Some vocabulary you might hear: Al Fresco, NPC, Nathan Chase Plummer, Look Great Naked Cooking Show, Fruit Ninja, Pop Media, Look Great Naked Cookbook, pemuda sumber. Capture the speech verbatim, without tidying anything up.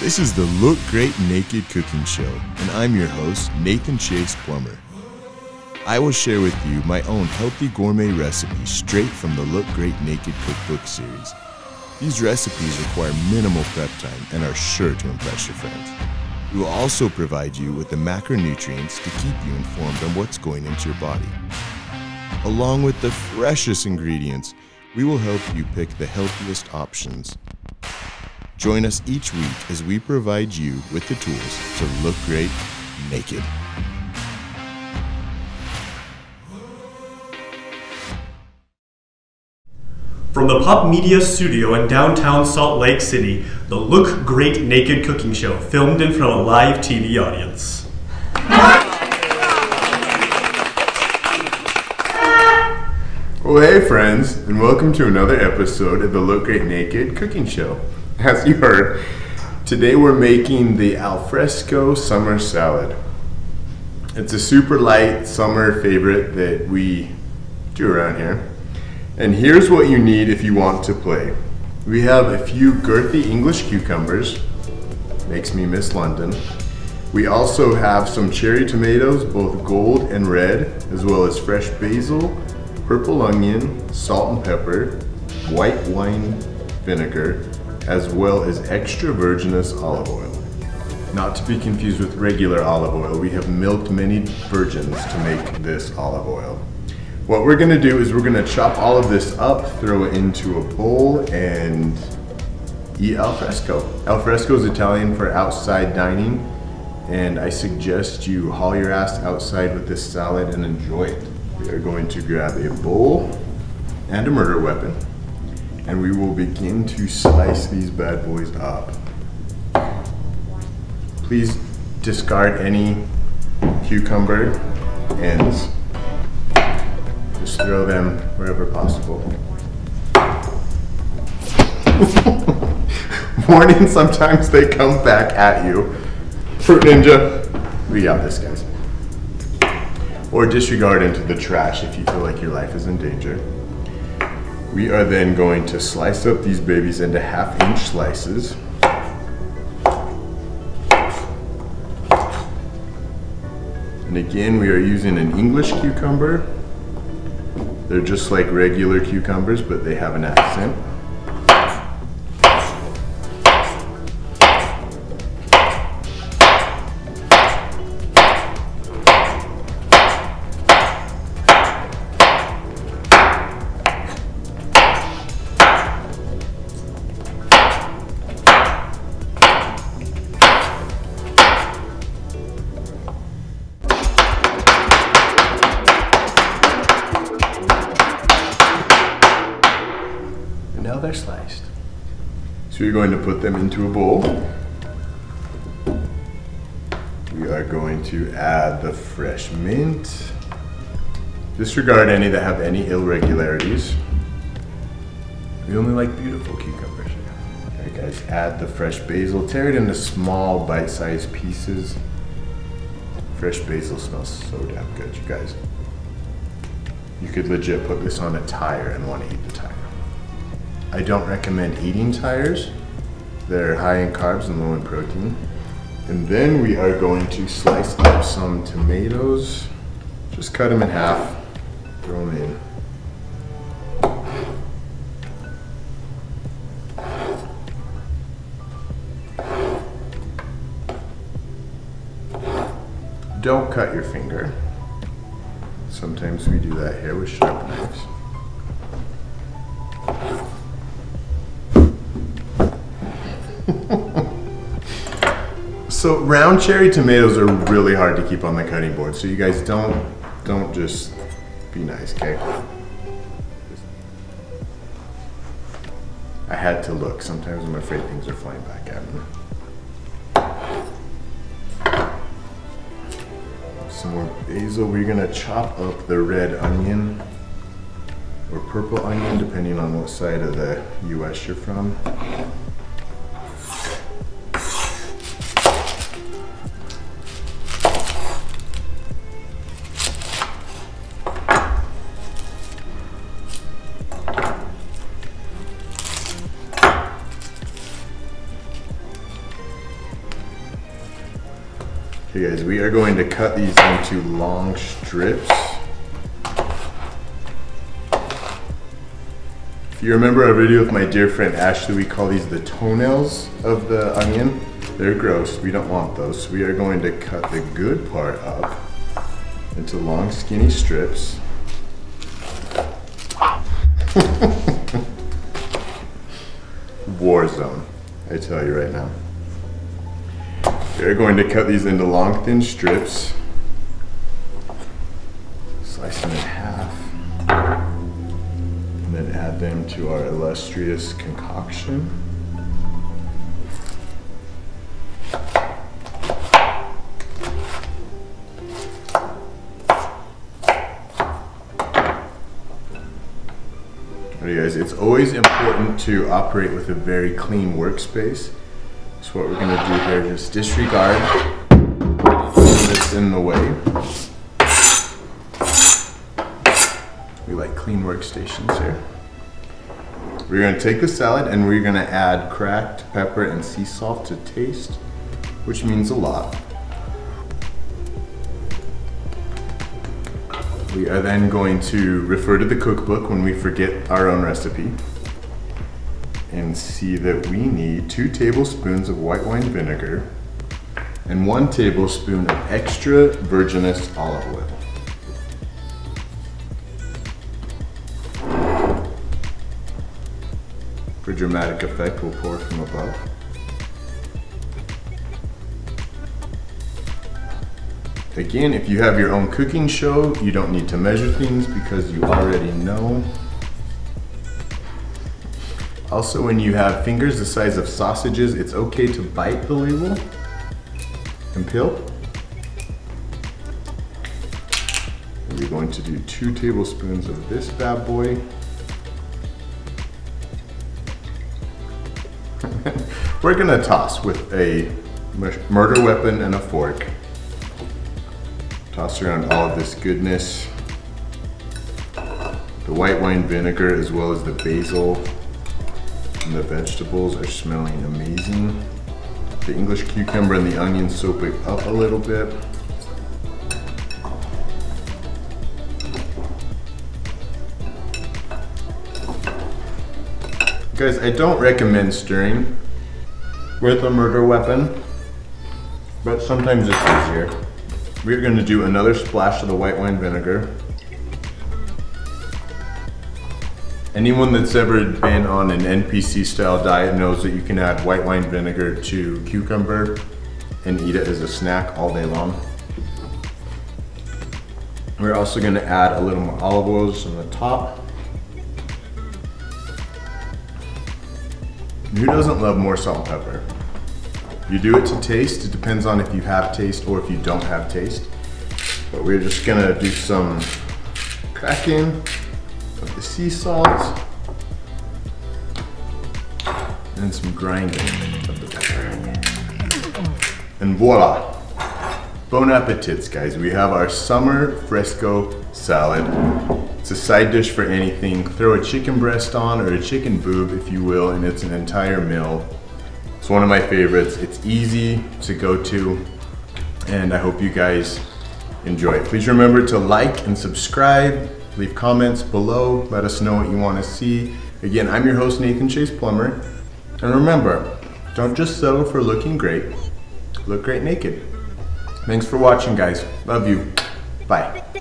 This is the Look Great Naked Cooking Show, and I'm your host, Nathan Chase Plummer. I will share with you my own healthy gourmet recipes straight from the Look Great Naked Cookbook series. These recipes require minimal prep time and are sure to impress your friends. We will also provide you with the macronutrients to keep you informed on what's going into your body. Along with the freshest ingredients, we will help you pick the healthiest options. Join us each week as we provide you with the tools to look great naked. From the Pop Media studio in downtown Salt Lake City, the Look Great Naked Cooking Show, filmed in front of a live T V audience. Well, hey friends, and welcome to another episode of the Look Great Naked Cooking Show. As you heard, today we're making the Al Fresco summer salad. It's a super light summer favorite that we do around here. And here's what you need if you want to play. We have a few girthy English cucumbers, makes me miss London. We also have some cherry tomatoes, both gold and red, as well as fresh basil, purple onion, salt and pepper, white wine vinegar, as well as extra virgin olive oil. Not to be confused with regular olive oil, we have milked many virgins to make this olive oil. What we're gonna do is we're gonna chop all of this up, throw it into a bowl, and eat al fresco. Al fresco is Italian for outside dining, and I suggest you haul your ass outside with this salad and enjoy it. We are going to grab a bowl and a murder weapon, and we will begin to slice these bad boys up. Please discard any cucumber and just throw them wherever possible. Warning, sometimes they come back at you. Fruit Ninja, we got this, guys. Or disregard into the trash if you feel like your life is in danger. We are then going to slice up these babies into half inch slices. And again, we are using an English cucumber. They're just like regular cucumbers, but they have an accent. They're sliced. So you're going to put them into a bowl. We are going to add the fresh mint. Disregard any that have any irregularities. We only like beautiful cucumbers. All right, guys, add the fresh basil. Tear it into small bite-sized pieces. Fresh basil smells so damn good, you guys. You could legit put this on a tire and want to eat the tire. I don't recommend eating tires. They're high in carbs and low in protein. And then we are going to slice up some tomatoes. Just cut them in half, throw them in. Don't cut your finger. Sometimes we do that here with sharp knives. So round cherry tomatoes are really hard to keep on the cutting board, so you guys don't don't just be nice, okay? I had to look. Sometimes I'm afraid things are flying back at me. Some more basil. We're gonna chop up the red onion or purple onion, depending on what side of the U S you're from. Okay guys, we are going to cut these into long strips. If you remember our video with my dear friend Ashley, we call these the toenails of the onion. They're gross, we don't want those. So we are going to cut the good part up into long skinny strips. War zone, I tell you right now. We're going to cut these into long thin strips. Slice them in half. And then add them to our illustrious concoction. Alright guys, it's always important to operate with a very clean workspace. So what we're going to do here is just disregard this in the way. We like clean workstations here. We're going to take the salad and we're going to add cracked pepper and sea salt to taste, which means a lot. We are then going to refer to the cookbook when we forget our own recipe and see that we need two tablespoons of white wine vinegar and one tablespoon of extra virgin olive oil. For dramatic effect, we'll pour from above. Again, if you have your own cooking show, you don't need to measure things because you already know. Also, when you have fingers the size of sausages, it's okay to bite the label and peel. We're going to do two tablespoons of this bad boy. We're gonna toss with a murder weapon and a fork. Toss around all of this goodness. The white wine vinegar as well as the basil and the vegetables are smelling amazing. The English cucumber and the onion soak it up a little bit. Guys, I don't recommend stirring with a murder weapon, but sometimes it's easier. We're gonna do another splash of the white wine vinegar. Anyone that's ever been on an N P C style diet knows that you can add white wine vinegar to cucumber and eat it as a snack all day long. We're also gonna add a little more olive oils on the top. Who doesn't love more salt and pepper? You do it to taste. It depends on if you have taste or if you don't have taste. But we're just gonna do some cracking of the sea salt and some grinding of the pepper. And voila! Bon appetits, guys. We have our summer fresco salad. It's a side dish for anything. Throw a chicken breast on or a chicken boob, if you will, and it's an entire meal. It's one of my favorites. It's easy to go to, and I hope you guys enjoy it. Please remember to like and subscribe. Leave comments below. Let us know what you want to see. Again, I'm your host, Nathan Chase Plummer. And remember, don't just settle for looking great. Look great naked. Thanks for watching, guys. Love you. Bye.